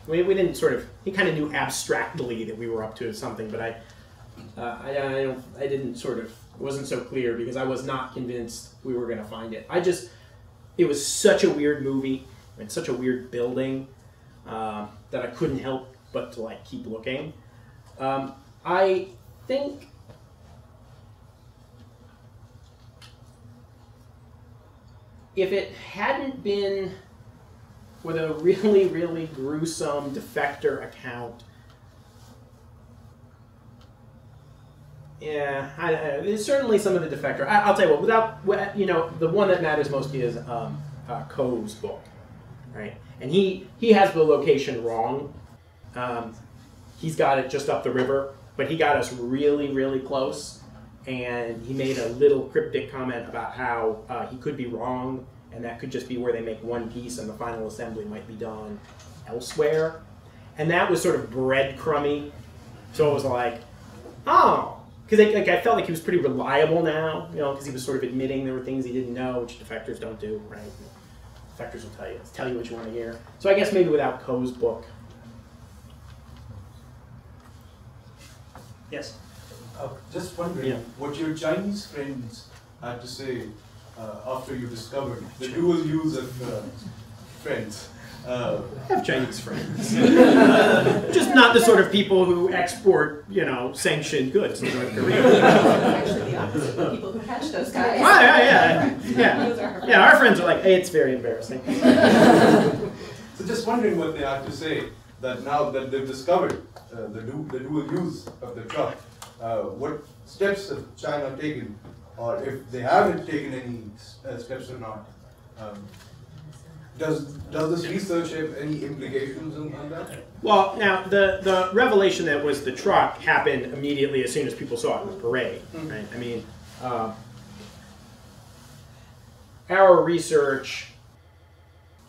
We didn't sort of, he kind of knew abstractly that we were up to something, but I didn't sort of, it wasn't so clear because I was not convinced we were going to find it. I just, it was such a weird movie and such a weird building that I couldn't help but to like keep looking. I think... if it hadn't been for the really, really gruesome defector account, yeah, there's certainly some of the defector. I'll tell you what, without, you know, the one that matters most is Ko's book, right? And he has the location wrong. He's got it just up the river, but he got us really, really close. And he made a little cryptic comment about how he could be wrong, and that could just be where they make one piece and the final assembly might be done elsewhere. And that was sort of breadcrummy. So it was like, oh, because like, I felt like he was pretty reliable now, you know, because he was sort of admitting there were things he didn't know, which defectors don't do, right? Defectors will tell you what you want to hear. So I guess maybe without Ko's book. Yes? Just wondering, yeah. What your Chinese friends had to say after you discovered the dual use of friends. I have Chinese friends. Just not the sort of people who export, you know, sanctioned goods to North Korea. Actually, the opposite of people who catch those guys. Oh, yeah, our friends are like, hey, it's very embarrassing. So just wondering what they had to say, that now that they've discovered the dual use of the truck, what steps have China taken, or if they haven't taken any steps or not? Does this research have any implications on that? Well, now, the revelation that was the truck happened immediately as soon as people saw it in the parade. Right? I mean, our research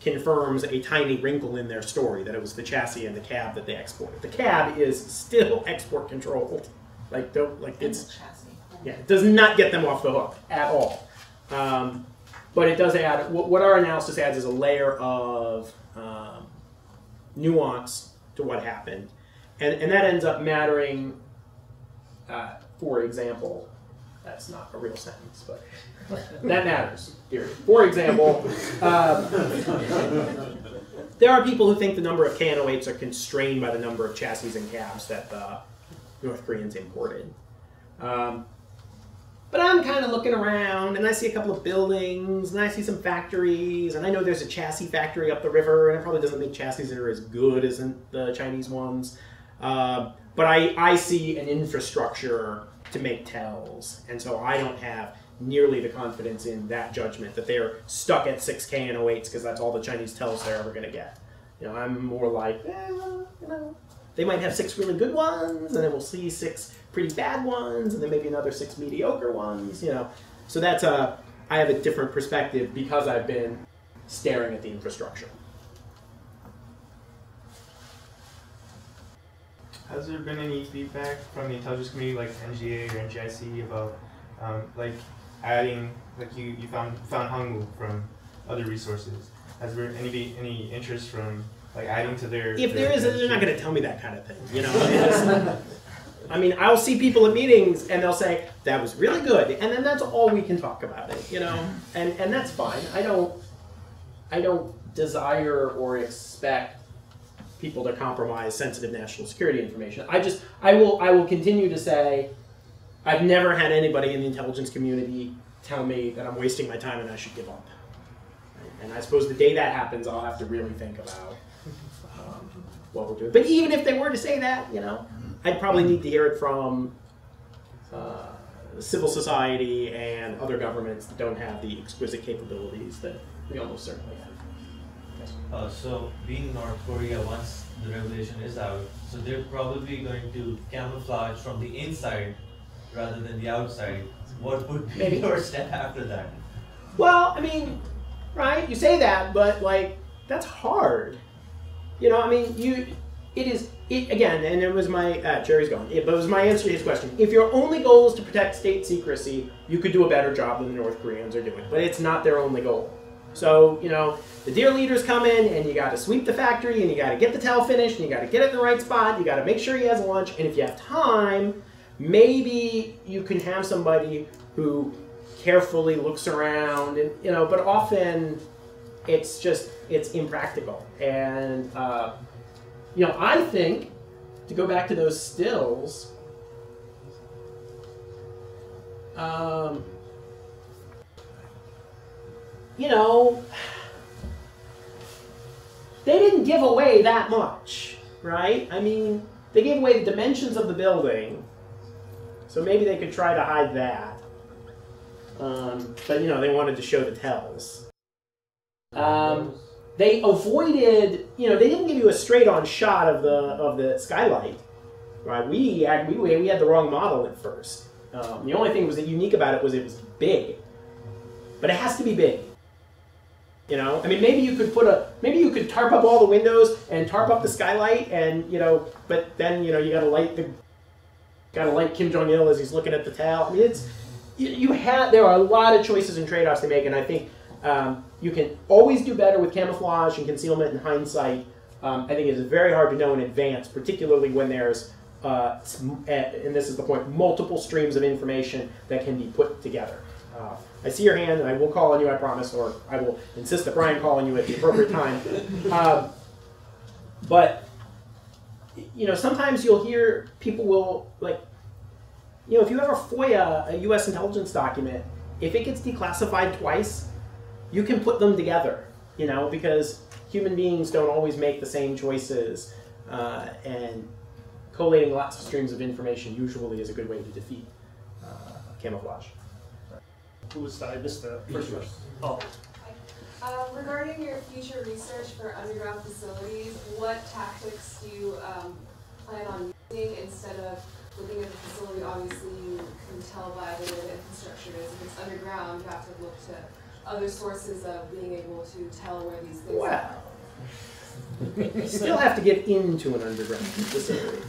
confirms a tiny wrinkle in their story, that it was the chassis and the cab that they exported. The cab is still export controlled. Like, don't, like, it's, yeah, it does not get them off the hook at all. But it does add, what our analysis adds is a layer of nuance to what happened. And that ends up mattering, for example, that's not a real sentence, but that matters, period. For example, there are people who think the number of KN-08s are constrained by the number of chassis and cabs that the North Koreans imported. But I'm kind of looking around, and I see a couple of buildings, and I see some factories, and I know there's a chassis factory up the river, and it probably doesn't make chassis that are as good as the Chinese ones. But I see an infrastructure to make TELs, and so I don't have nearly the confidence in that judgment that they're stuck at 6 KN-08s because that's all the Chinese TELs they're ever going to get. You know, I'm more like, you know, they might have 6 really good ones, and then we'll see 6 pretty bad ones, and then maybe another 6 mediocre ones, you know. So that's a, I have a different perspective because I've been staring at the infrastructure. Has there been any feedback from the intelligence community, like NGA or NGIC, about like adding, like you found Hakmu from other resources? Has there any interest from like adding to their. If there is, they're not going to tell me that kind of thing, you know. I mean, I'll see people at meetings and they'll say that was really good, and then that's all we can talk about it, you know. And that's fine. I don't desire or expect people to compromise sensitive national security information. I will continue to say I've never had anybody in the intelligence community tell me that I'm wasting my time and I should give up. And I suppose the day that happens, I'll have to really think about what we're doing. But even if they were to say that, you know, I'd probably need to hear it from civil society and other governments that don't have the exquisite capabilities that we almost certainly have. So being North Korea, once the revelation is out, so they're probably going to camouflage from the inside rather than the outside. What would be your step after that? Well, I mean, right, you say that, but like, that's hard. You know, I mean, again, and it was my, Jerry's gone, but it was my answer to his question. If your only goal is to protect state secrecy, you could do a better job than the North Koreans are doing, but it's not their only goal. So, you know, the deer leaders come in and you got to sweep the factory and you got to get the TEL finished and you got to get it in the right spot. You got to make sure he has lunch. And if you have time, maybe you can have somebody who carefully looks around and, you know, but often it's just, it's impractical. And, you know, I think to go back to those stills, you know, they didn't give away that much, right? I mean, they gave away the dimensions of the building, so maybe they could try to hide that. But, you know, they wanted to show the tells. They avoided, you know, they didn't give you a straight-on shot of the skylight, right? We had the wrong model at first. The only thing was that unique about it was big, but it has to be big. You know, I mean, maybe you could tarp up all the windows and tarp up the skylight, and you know, but then you know you gotta light Kim Jong-il as he's looking at the TEL. I mean, it's there are a lot of choices and trade-offs to make, and I think you can always do better with camouflage and concealment and hindsight. I think it's very hard to know in advance, particularly when there's and this is the point, multiple streams of information that can be put together. I see your hand, and I will call on you, I promise, or I will insist that Brian call on you at the appropriate time. But, you know, sometimes you'll hear people will, like, you know, if you ever FOIA a U.S. intelligence document, if it gets declassified twice, you can put them together, you know, because human beings don't always make the same choices, and collating lots of streams of information usually is a good way to defeat camouflage. Who was that? I missed the first question. Oh. Regarding your future research for underground facilities, what tactics do you plan on using instead of looking at the facility? Obviously, you can tell by the way the infrastructure is. If it's underground, you have to look to other sources of being able to tell where these things are. You still have to get into an underground facility.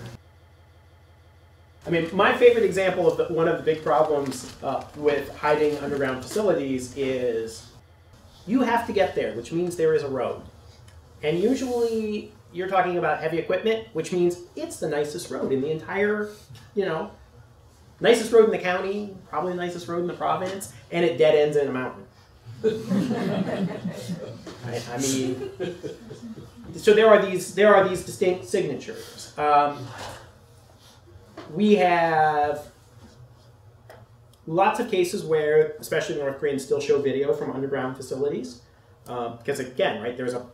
I mean, my favorite example of one of the big problems with hiding underground facilities is you have to get there, which means there is a road. And usually you're talking about heavy equipment, which means it's the nicest road in the entire, you know, nicest road in the county, probably the nicest road in the province, and it dead ends in a mountain. I mean, so there are these distinct signatures. We have lots of cases where, especially North Koreans, still show video from underground facilities. Because again, right, there's a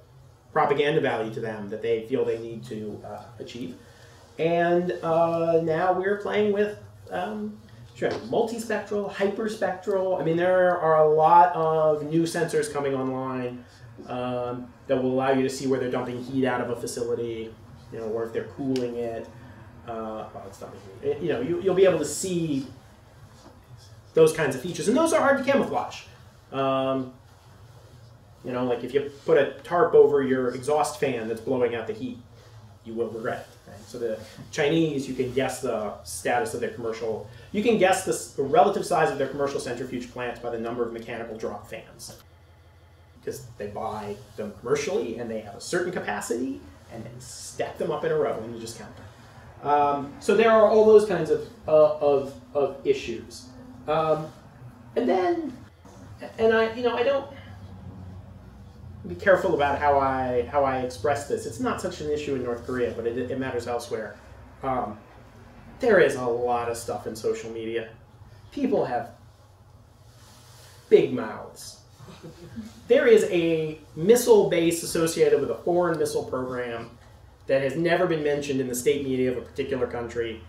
propaganda value to them that they feel they need to achieve. And now we're playing with multispectral, hyperspectral. I mean, there are a lot of new sensors coming online that will allow you to see where they're dumping heat out of a facility, you know, or if they're cooling it. You know, you'll be able to see those kinds of features, and those are hard to camouflage. You know, like if you put a tarp over your exhaust fan that's blowing out the heat, you will regret it. Right? So the Chinese, you can guess the status of their commercial. You can guess the relative size of their commercial centrifuge plants by the number of mechanical drop fans. because they buy them commercially and they have a certain capacity, and then stack them up in a row and you just count them. So there are all those kinds of issues. And then, I don't be careful about how I express this. It's not such an issue in North Korea, but it matters elsewhere. There is a lot of stuff in social media. People have big mouths. There is a missile base associated with a foreign missile program that has never been mentioned in the state media of a particular country.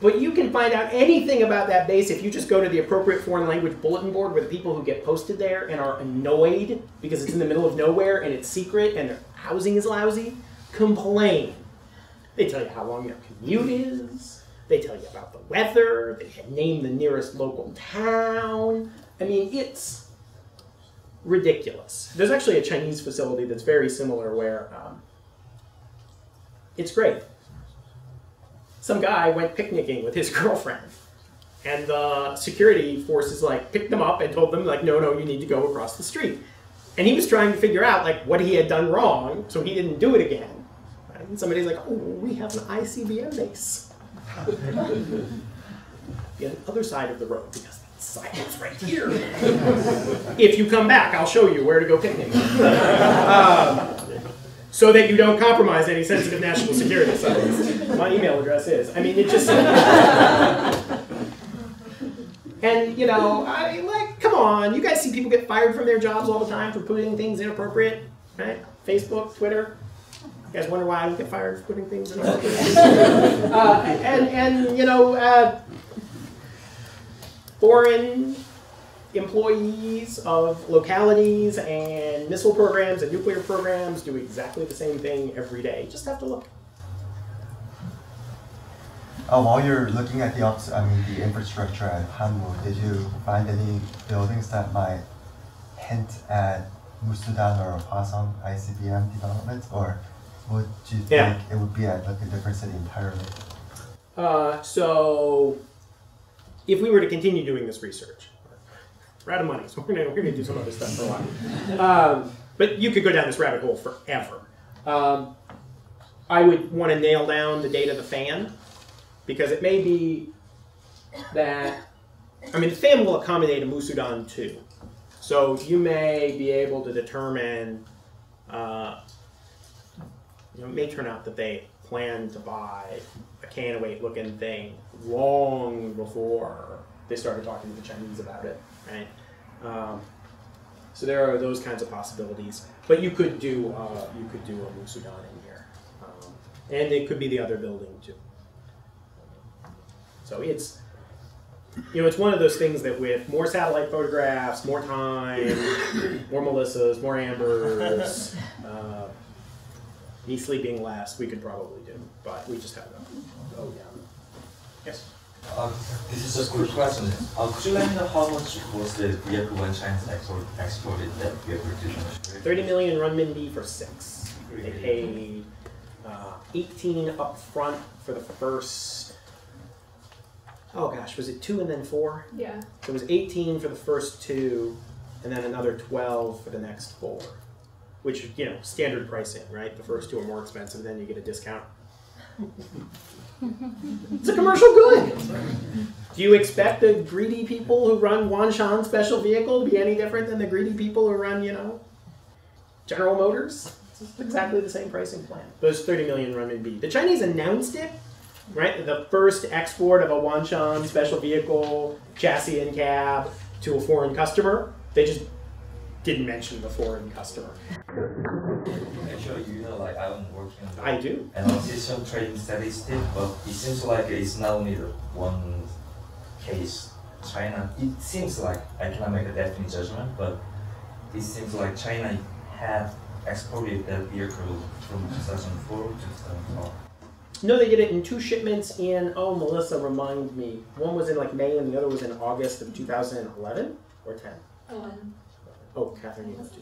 But you can find out anything about that base if you just go to the appropriate foreign language bulletin board where the people who get posted there and are annoyed because it's in the middle of nowhere and it's secret and their housing is lousy, complain. They tell you how long their commute is. They tell you about the weather. They name the nearest local town. I mean, it's ridiculous. There's actually a Chinese facility that's very similar where it's great. Some guy went picnicking with his girlfriend, and the security forces picked them up and told them no, you need to go across the street. And he was trying to figure out what he had done wrong, so he didn't do it again. Right? And somebody's like, oh, we have an ICBM base. The other side of the road, because that sign's right here. If you come back, I'll show you where to go picnic. So that you don't compromise any sensitive national security sites. My email address is. I mean, it just. And, come on. You guys see people get fired from their jobs all the time for putting things inappropriate, right? Facebook, Twitter. You guys wonder why I don't get fired for putting things inappropriate. Foreign employees of localities and missile programs and nuclear programs do exactly the same thing every day. You just have to look. While you're looking at the infrastructure at Hakmu, did you find any buildings that might hint at Musudan or Hwasong ICBM developments, or would you think it would be at a different city entirely? So, if we were to continue doing this research. We're out of money, so we're gonna do some other stuff for a while. But you could go down this rabbit hole forever. I would want to nail down the date of the fan, because it may be that, the fan will accommodate a Musudan too. So you may be able to determine, it may turn out that they plan to buy a KN-08 looking thing long before they started talking to the Chinese about it. Right? So there are those kinds of possibilities, but you could do a Musudan in here, and it could be the other building too. So it's, it's one of those things that with more satellite photographs, more time, more Melissas, more Ambers, me sleeping less, we could probably do, but we just have enough. Oh yeah. Yes. This is just a quick question. Could you let me know how much was the vehicle when China exported that vehicle to China? 30 million renminbi for 6. They paid 18 up front for the first, oh gosh, was it 2 and then 4? Yeah. So it was 18 for the first 2 and then another 12 for the next 4, which, standard pricing, right? The first 2 are more expensive, then you get a discount. It's a commercial good. Do you expect the greedy people who run Wanshan special vehicle to be any different than the greedy people who run, General Motors? It's exactly the same pricing plan. Those 30 million renminbi. The Chinese announced it, right? The first export of a Wanshan special vehicle, chassis and cab, to a foreign customer. They just didn't mention the foreign customer. Actually, I'm working. I do. And on system trading statistics, but it seems like it's not only the one case. China, it seems like, I cannot make a definite judgment, but it seems like China had exported that vehicle from 2004 to 2012. No, they did it in 2 shipments in, oh, Melissa, remind me. One was in May and the other was in August of 2011 or 10? 11. Oh, Catherine, you have to.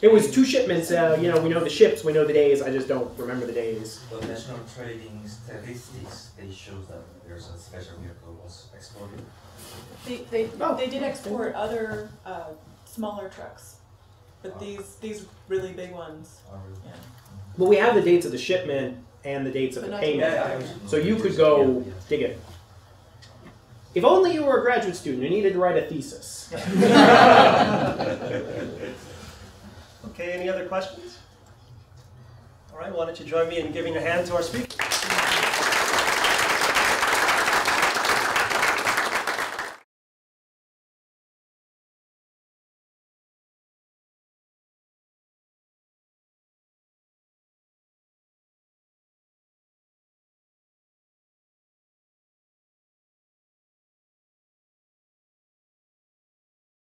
It was 2 shipments, we know the ships, we know the days, I just don't remember the days. Well, national trading statistics, they show that there's a special vehicle was exported. They did export other smaller trucks, but these really big ones. Yeah. Well, we have the dates of the shipment and the dates of the payment, so you could go dig it. If only you were a graduate student, you needed to write a thesis. Okay, any other questions? All right, why don't you join me in giving a hand to our speaker?